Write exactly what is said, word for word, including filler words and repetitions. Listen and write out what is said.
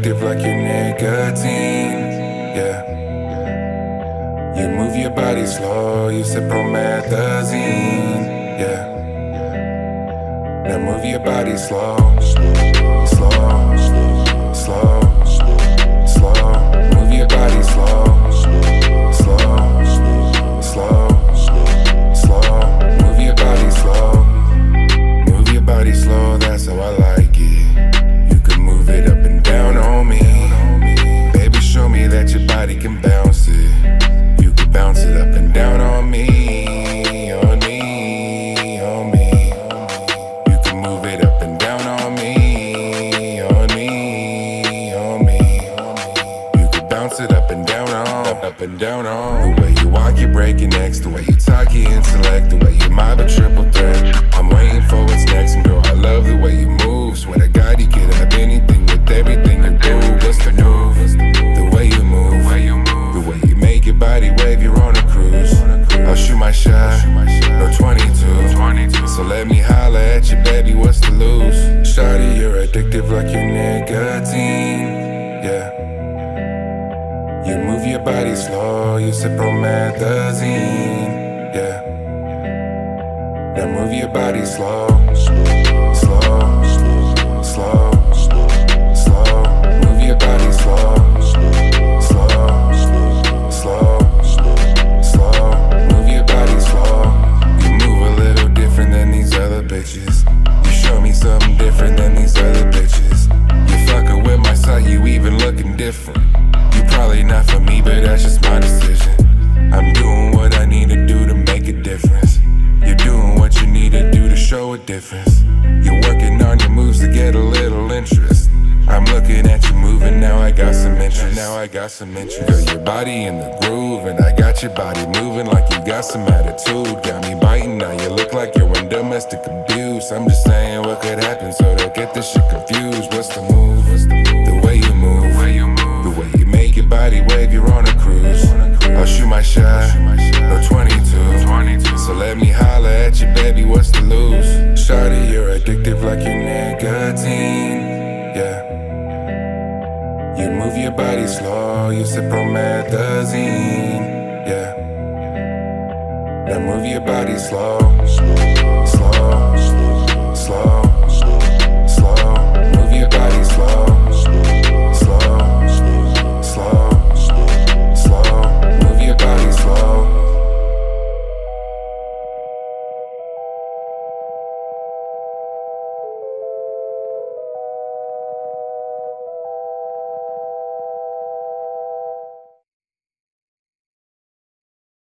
addictive like your nicotine. Yeah. You move your body slow, you sip promethazine. Yeah. Now move your body slow, slow, slow, slow, slow. Move your body slow, slow, slow, slow. Move your body slow, move your body slow. That's how I like it. That your body can bounce it. You can bounce it up and down on me, on me, on me. You can move it up and down on me, on me, on me. You can bounce it up and down on, up and down on. The way you walk, you break your necks. The way you talk, you intellect. The way you mob a triple threat. I'm waiting for what's next, and girl, I love the way you move. Swear to God, you could have anything with everything you do. What's the new? Body wave, you're on a cruise. I'll shoot my shot, no twenty-two. So let me holler at you, baby, what's to lose? Shawty, you're addictive like your nicotine. Yeah. You move your body slow, you sip promethazine. Yeah. Now move your body slow, slow, slow, slow. Move your body slow, slow. Slow, slow, move your body slow. You move a little different than these other bitches. You show me something different than these other bitches. You fucking with my sight, you even looking different. You probably not for me, but that's just my decision. I'm doing what I need to do to make a difference. You're doing what you need to do to show a difference. You're working on your moves to get a little interest. I'm looking at you moving, now I got some interest. Now I got some interest. Girl, your body in the groove, and I got your body moving like you got some attitude. Got me biting, now you look like you're in domestic abuse. I'm just saying what could happen, so don't get this shit confused. What's the move? What's the move? The way you move, the way you move, the way you make your body wave, you're on a cruise. I'll shoot my shot, no twenty-two. So let me holler at you, baby, what's to lose? Shawty, you're addictive like your nicotine. Yeah. You move your body slow, you sip promethazine, yeah. Now move your body slow, slow, slow, slow. Move your body slow.